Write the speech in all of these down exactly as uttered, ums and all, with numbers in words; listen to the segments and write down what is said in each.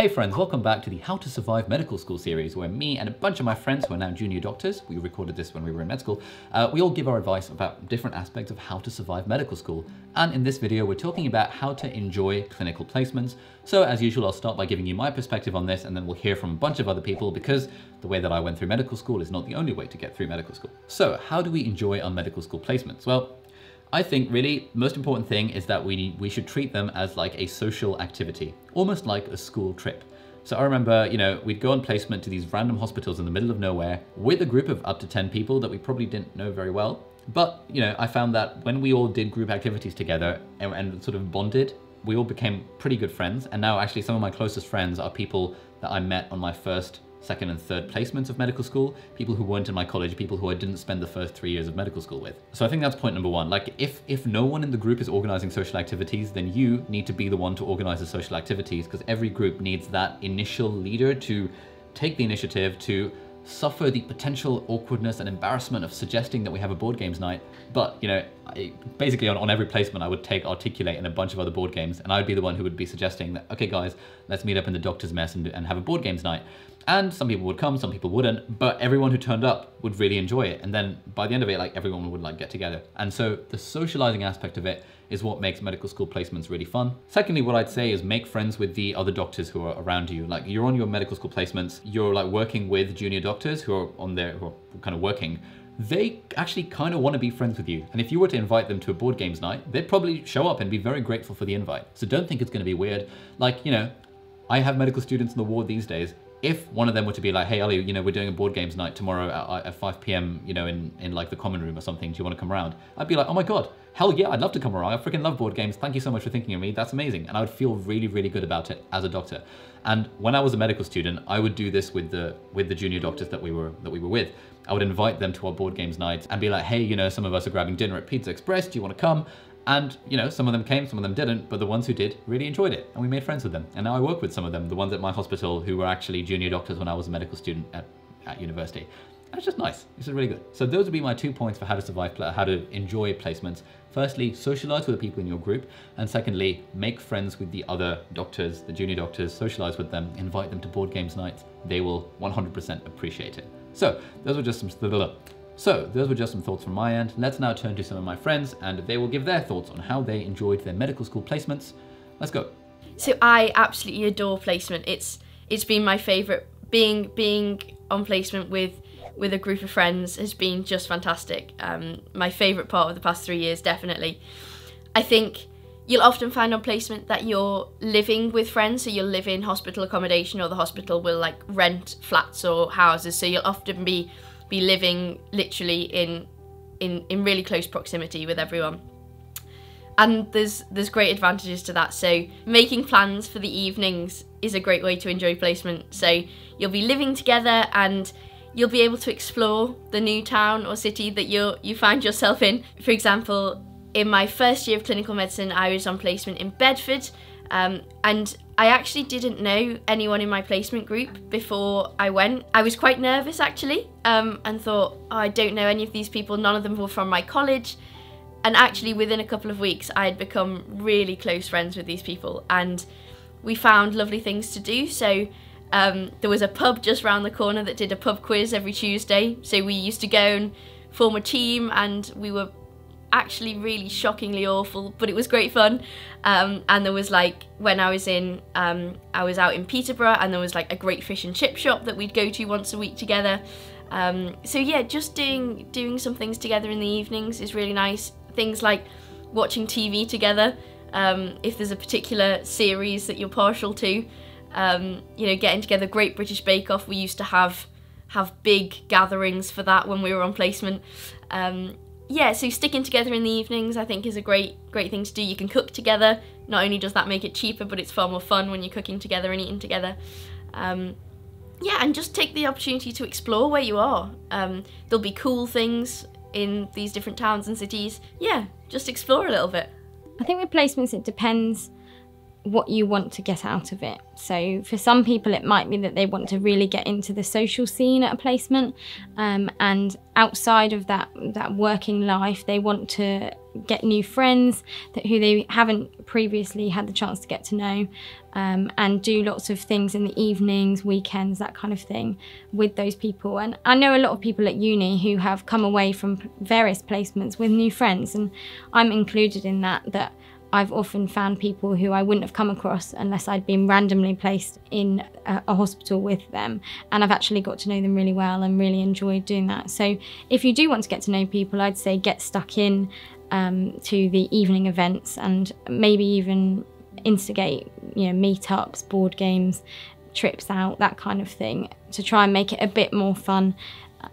Hey friends, welcome back to the How to Survive Medical School series, where me and a bunch of my friends who are now junior doctors, we recorded this when we were in med school, uh, we all give our advice about different aspects of how to survive medical school. And in this video, we're talking about how to enjoy clinical placements. So as usual, I'll start by giving you my perspective on this, and then we'll hear from a bunch of other people, because the way that I went through medical school is not the only way to get through medical school. So how do we enjoy our medical school placements? Well, I think really most important thing is that we, we should treat them as like a social activity, almost like a school trip. So I remember, you know, we'd go on placement to these random hospitals in the middle of nowhere with a group of up to ten people that we probably didn't know very well. But, you know, I found that when we all did group activities together and, and sort of bonded, we all became pretty good friends. And now actually some of my closest friends are people that I met on my first, second and third placements of medical school, people who weren't in my college, people who I didn't spend the first three years of medical school with. So I think that's point number one. Like if, if no one in the group is organizing social activities, then you need to be the one to organize the social activities, because every group needs that initial leader to take the initiative, to suffer the potential awkwardness and embarrassment of suggesting that we have a board games night. But, you know, I, basically on, on every placement, I would take Articulate and a bunch of other board games, and I'd be the one who would be suggesting that, okay guys, let's meet up in the doctor's mess and, and have a board games night. And some people would come, some people wouldn't, but everyone who turned up would really enjoy it. And then by the end of it, like everyone would like get together. And so the socializing aspect of it is what makes medical school placements really fun. Secondly, what I'd say is make friends with the other doctors who are around you. Like you're on your medical school placements, you're like working with junior doctors who are on their, who are kind of working. They actually kind of want to be friends with you. And if you were to invite them to a board games night, they'd probably show up and be very grateful for the invite. So don't think it's going to be weird. Like, you know, I have medical students in the ward these days. If one of them were to be like, hey, Ali, you know, we're doing a board games night tomorrow at, at five p m, you know, in, in like the common room or something, do you want to come around? I'd be like, oh my God, hell yeah, I'd love to come around. I freaking love board games. Thank you so much for thinking of me. That's amazing. And I would feel really, really good about it as a doctor. And when I was a medical student, I would do this with the with the junior doctors that we were that we were with. I would invite them to our board games nights and be like, hey, you know, some of us are grabbing dinner at Pizza Express. Do you want to come? And, you know, some of them came, some of them didn't, but the ones who did really enjoyed it. And we made friends with them. And now I work with some of them, the ones at my hospital who were actually junior doctors when I was a medical student at, at university. And it's just nice. This is really good. So those would be my two points for how to survive, how to enjoy placements. Firstly, socialize with the people in your group. And secondly, make friends with the other doctors, the junior doctors, socialize with them, invite them to board games nights. They will one hundred percent appreciate it. So those were just some... So those were just some thoughts from my end. Let's now turn to some of my friends and they will give their thoughts on how they enjoyed their medical school placements. Let's go. So I absolutely adore placement. It's it's been my favorite. Being being on placement with with a group of friends has been just fantastic. Um, my favorite part of the past three years, definitely. I think you'll often find on placement that you're living with friends. So you'll live in hospital accommodation, or the hospital will like rent flats or houses. So you'll often be be living literally in, in in really close proximity with everyone. And there's there's great advantages to that. So making plans for the evenings is a great way to enjoy placement. So you'll be living together and you'll be able to explore the new town or city that you you find yourself in. For example, in my first year of clinical medicine, I was on placement in Bedford, um, and I actually didn't know anyone in my placement group before I went. I was quite nervous actually, um, and thought, oh, I don't know any of these people, none of them were from my college. And actually within a couple of weeks, I had become really close friends with these people and we found lovely things to do. So um, there was a pub just round the corner that did a pub quiz every Tuesday. So we used to go and form a team, and we were actually really shockingly awful, but it was great fun. Um, and there was like, when I was in, um, I was out in Peterborough, and there was like a great fish and chip shop that we'd go to once a week together. Um, so yeah, just doing, doing some things together in the evenings is really nice. Things like watching T V together, um, if there's a particular series that you're partial to, um, you know, getting together. Great British Bake Off, we used to have, have big gatherings for that when we were on placement. Um, Yeah, so sticking together in the evenings I think is a great great thing to do. You can cook together. Not only does that make it cheaper, but it's far more fun when you're cooking together and eating together. Um, yeah, and just take the opportunity to explore where you are. Um, there'll be cool things in these different towns and cities. Yeah, just explore a little bit. I think with placements it depends what you want to get out of it. So for some people it might be that they want to really get into the social scene at a placement, um, and outside of that that working life they want to get new friends that who they haven't previously had the chance to get to know, um, and do lots of things in the evenings, weekends, that kind of thing with those people. And I know a lot of people at uni who have come away from various placements with new friends, and I'm included in that, that I've often found people who I wouldn't have come across unless I'd been randomly placed in a, a hospital with them, and I've actually got to know them really well and really enjoyed doing that. So if you do want to get to know people, I'd say get stuck in um, to the evening events, and maybe even instigate, you know, meetups, board games, trips out, that kind of thing, to try and make it a bit more fun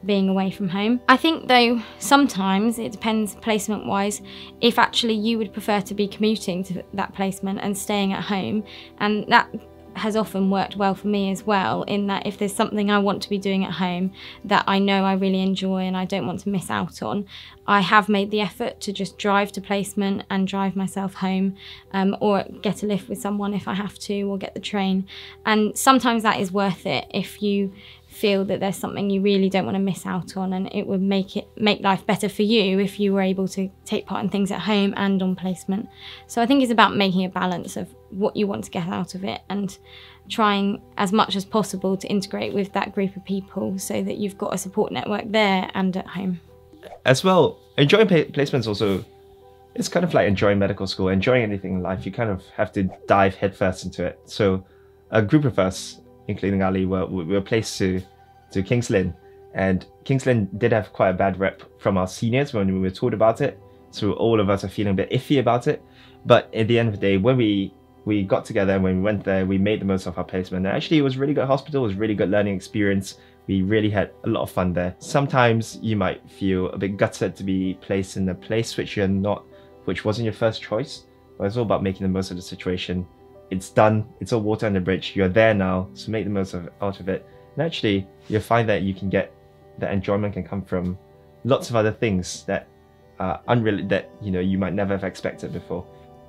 being away from home. I think though sometimes it depends placement wise if actually you would prefer to be commuting to that placement and staying at home, and that has often worked well for me as well, in that if there's something I want to be doing at home that I know I really enjoy and I don't want to miss out on, I have made the effort to just drive to placement and drive myself home, um, or get a lift with someone if I have to, or get the train. And sometimes that is worth it if you feel that there's something you really don't want to miss out on, and it would make it make life better for you if you were able to take part in things at home and on placement. So I think it's about making a balance of what you want to get out of it, and trying as much as possible to integrate with that group of people so that you've got a support network there and at home. As well, enjoying placements also, it's kind of like enjoying medical school, enjoying anything in life, you kind of have to dive headfirst into it. So a group of us, including Ali, were, were placed to, to King's Lynn. And King's Lynn did have quite a bad rep from our seniors when we were told about it, so all of us are feeling a bit iffy about it. But at the end of the day, when we, we got together and when we went there, we made the most of our placement. And actually, it was a really good hospital, it was a really good learning experience. We really had a lot of fun there. Sometimes you might feel a bit gutted to be placed in a place which you're not, which wasn't your first choice, but it's all about making the most of the situation. It's done, it's all water under the bridge, you're there now, so make the most of, out of it. And actually, you'll find that you can get, that enjoyment can come from lots of other things that are unrelated, that you know you might never have expected before.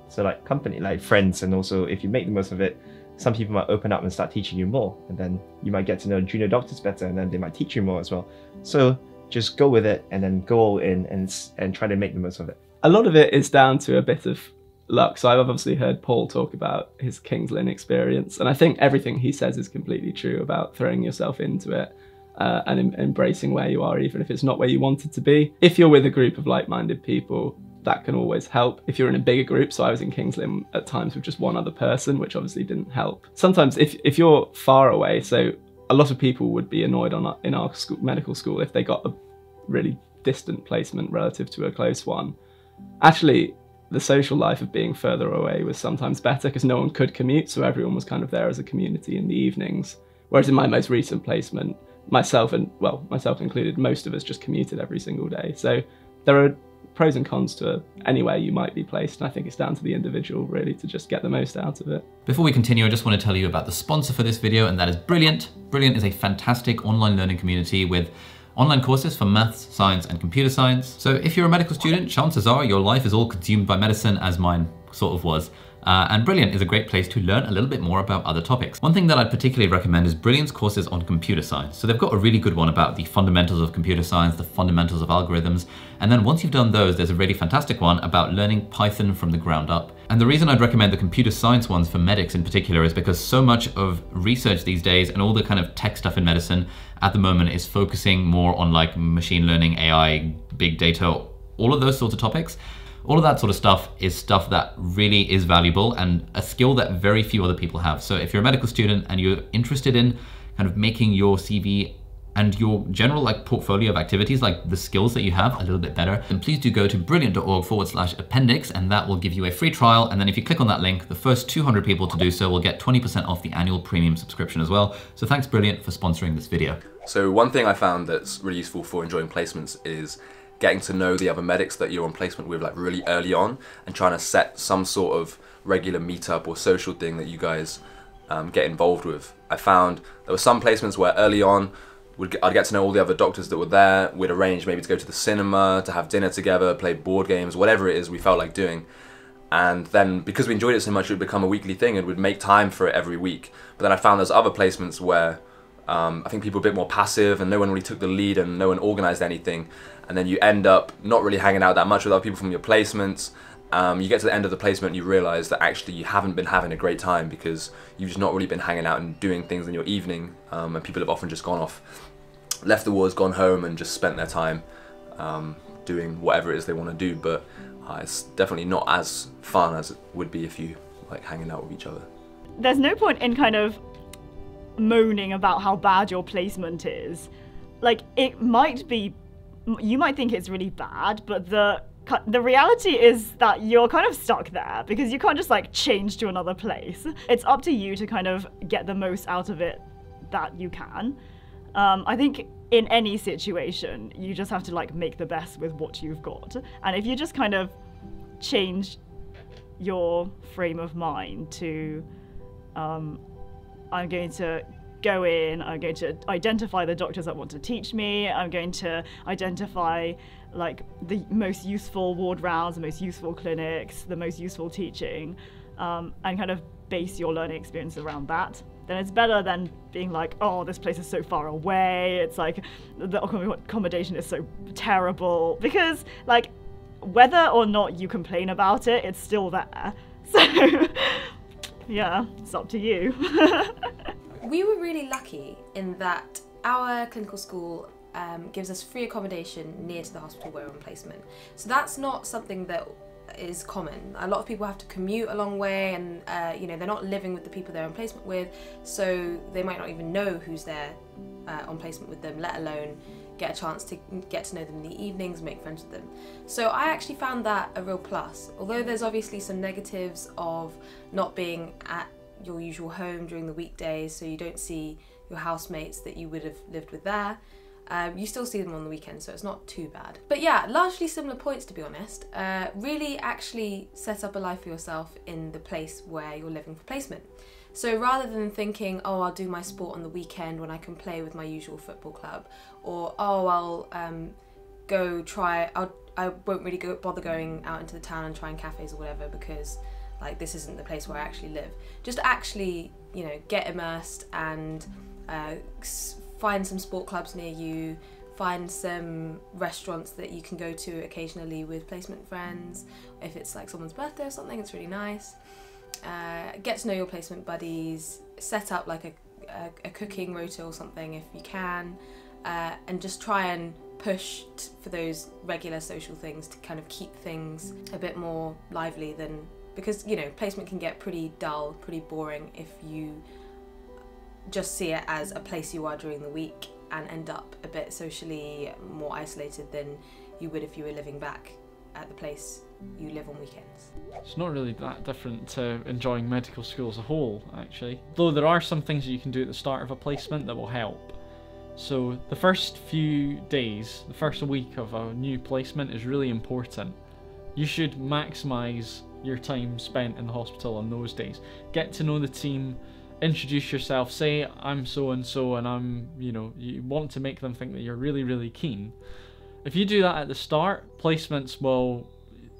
So like company, like friends, and also if you make the most of it, some people might open up and start teaching you more, and then you might get to know junior doctors better, and then they might teach you more as well. So just go with it, and then go all in, and, and try to make the most of it. A lot of it is down to a bit of luck. So I've obviously heard Paul talk about his King's Lynn experience, and I think everything he says is completely true about throwing yourself into it uh, and em embracing where you are, even if it's not where you wanted to be. If you're with a group of like-minded people, that can always help. If you're in a bigger group, so I was in King's Lynn at times with just one other person, which obviously didn't help. Sometimes if, if you're far away, so a lot of people would be annoyed on our, in our school, medical school, if they got a really distant placement relative to a close one. Actually, the social life of being further away was sometimes better because no one could commute, so everyone was kind of there as a community in the evenings. Whereas in my most recent placement, myself and, well, myself included, most of us just commuted every single day. So there are pros and cons to anywhere you might be placed, and I think it's down to the individual really to just get the most out of it. Before we continue, I just want to tell you about the sponsor for this video, and that is Brilliant. Brilliant is a fantastic online learning community with online courses for maths, science, and computer science. So if you're a medical student, chances are your life is all consumed by medicine, as mine sort of was. Uh, and Brilliant is a great place to learn a little bit more about other topics. One thing that I'd particularly recommend is Brilliant's courses on computer science. So they've got a really good one about the fundamentals of computer science, the fundamentals of algorithms. And then once you've done those, there's a really fantastic one about learning Python from the ground up. And the reason I'd recommend the computer science ones for medics in particular is because so much of research these days and all the kind of tech stuff in medicine at the moment is focusing more on like machine learning, A I, big data, all of those sorts of topics. All of that sort of stuff is stuff that really is valuable and a skill that very few other people have. So if you're a medical student and you're interested in kind of making your C V and your general like portfolio of activities, like the skills that you have, a little bit better, then please do go to brilliant.org forward slash appendix, and that will give you a free trial. And then if you click on that link, the first two hundred people to do so will get twenty percent off the annual premium subscription as well. So thanks Brilliant for sponsoring this video. So one thing I found that's really useful for enjoying placements is getting to know the other medics that you're on placement with like really early on, and trying to set some sort of regular meetup or social thing that you guys um, get involved with. I found there were some placements where early on, I'd get to know all the other doctors that were there, we'd arrange maybe to go to the cinema, to have dinner together, play board games, whatever it is we felt like doing. And then because we enjoyed it so much, it would become a weekly thing and we'd make time for it every week. But then I found there's other placements where Um, I think people were a bit more passive and no one really took the lead and no one organized anything. And then you end up not really hanging out that much with other people from your placements. Um, you get to the end of the placement and you realize that actually you haven't been having a great time because you've just not really been hanging out and doing things in your evening. Um, and people have often just gone off, left the wars, gone home and just spent their time um, doing whatever it is they want to do. But uh, it's definitely not as fun as it would be if you like hanging out with each other. There's no point in kind of moaning about how bad your placement is. Like, it might be, you might think it's really bad, but the the reality is that you're kind of stuck there because you can't just like change to another place. It's up to you to kind of get the most out of it that you can. Um, I think in any situation, you just have to like make the best with what you've got. And if you just kind of change your frame of mind to, um, I'm going to go in, I'm going to identify the doctors that want to teach me, I'm going to identify like the most useful ward rounds, the most useful clinics, the most useful teaching, um, and kind of base your learning experience around that. Then it's better than being like, oh, this place is so far away, it's like the accommodation is so terrible, because like whether or not you complain about it, it's still there. So yeah, it's up to you. We were really lucky in that our clinical school um, gives us free accommodation near to the hospital where we're on placement. So that's not something that is common. A lot of people have to commute a long way and uh, you know, they're not living with the people they're on placement with, so they might not even know who's there uh, on placement with them, let alone get a chance to get to know them in the evenings, make friends with them. So I actually found that a real plus. Although there's obviously some negatives of not being at your usual home during the weekdays, so you don't see your housemates that you would have lived with there. Um, you still see them on the weekend, so it's not too bad. But yeah, largely similar points, to be honest. Uh, really actually set up a life for yourself in the place where you're living for placement. So rather than thinking, oh, I'll do my sport on the weekend when I can play with my usual football club, or oh, I'll um, go try, I'll, I won't really go, bother going out into the town and trying cafes or whatever because like this isn't the place where I actually live. Just actually, you know, get immersed and uh, find some sport clubs near you, find some restaurants that you can go to occasionally with placement friends. If it's like someone's birthday or something, it's really nice. Uh, get to know your placement buddies, set up like a, a, a cooking rota or something if you can, uh, and just try and push for those regular social things to kind of keep things a bit more lively than, because you know, placement can get pretty dull, pretty boring if you just see it as a place you are during the week and end up a bit socially more isolated than you would if you were living back at the place you live on weekends. It's not really that different to enjoying medical school as a whole, actually. Though there are some things that you can do at the start of a placement that will help. So the first few days, the first week of a new placement is really important. You should maximise your time spent in the hospital on those days. Get to know the team, introduce yourself, say I'm so and so and I'm, you know, you want to make them think that you're really, really keen. If you do that at the start, placements will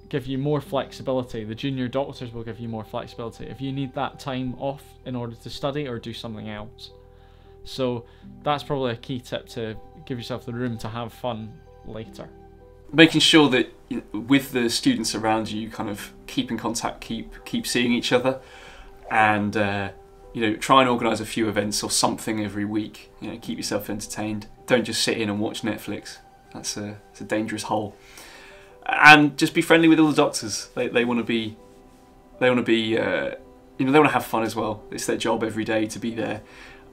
give you more flexibility. The junior doctors will give you more flexibility if you need that time off in order to study or do something else. So that's probably a key tip, to give yourself the room to have fun later. Making sure that with the students around you, you kind of keep in contact, keep keep seeing each other, and uh, you know, try and organise a few events or something every week. You know, keep yourself entertained. Don't just sit in and watch Netflix. That's a, it's a dangerous hole. And just be friendly with all the doctors. They they want to be, they want to be, uh, you know, they want to have fun as well. It's their job every day to be there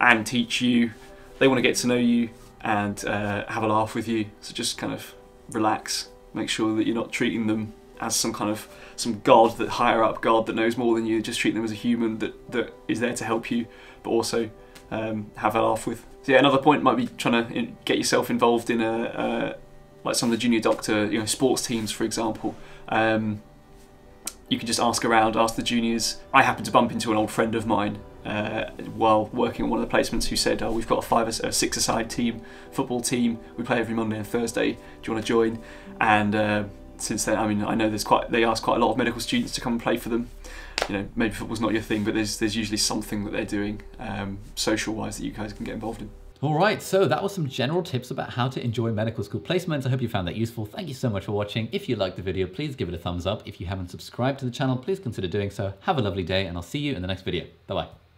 and teach you. They want to get to know you and uh, have a laugh with you. So just kind of relax. Make sure that you're not treating them as some kind of some god, that higher up god that knows more than you. Just treat them as a human that that is there to help you, but also um, have a laugh with. So yeah, another point might be trying to get yourself involved in a, uh, like some of the junior doctor, you know, sports teams, for example. Um, you can just ask around, ask the juniors. I happened to bump into an old friend of mine uh, while working on one of the placements who said, oh, we've got a five or six-a-side team, football team. We play every Monday and Thursday. Do you want to join? And uh, since then, I mean, I know there's quite, they ask quite a lot of medical students to come and play for them. You know, maybe football's not your thing, but there's there's usually something that they're doing um, social-wise that you guys can get involved in. All right, so that was some general tips about how to enjoy medical school placements. I hope you found that useful. Thank you so much for watching. If you liked the video, please give it a thumbs up. If you haven't subscribed to the channel, please consider doing so. Have a lovely day, and I'll see you in the next video. Bye-bye.